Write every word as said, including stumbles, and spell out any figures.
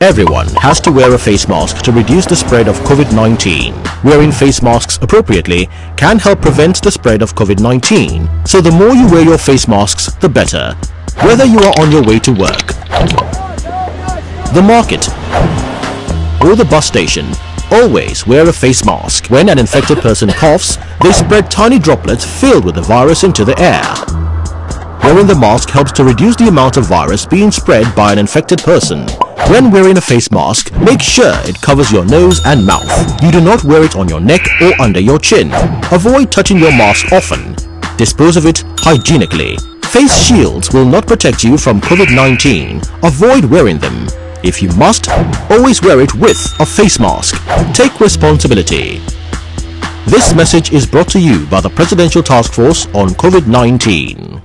Everyone has to wear a face mask to reduce the spread of COVID nineteen. Wearing face masks appropriately can help prevent the spread of COVID nineteen, so the more you wear your face masks, the better. Whether you are on your way to work, the market, or the bus station, always wear a face mask. When an infected person coughs, they spread tiny droplets filled with the virus into the air. Wearing the mask helps to reduce the amount of virus being spread by an infected person. When wearing a face mask, make sure it covers your nose and mouth. You do not wear it on your neck or under your chin. Avoid touching your mask often. Dispose of it hygienically. Face shields will not protect you from COVID nineteen. Avoid wearing them. If you must, always wear it with a face mask. Take responsibility. This message is brought to you by the Presidential Task Force on COVID nineteen.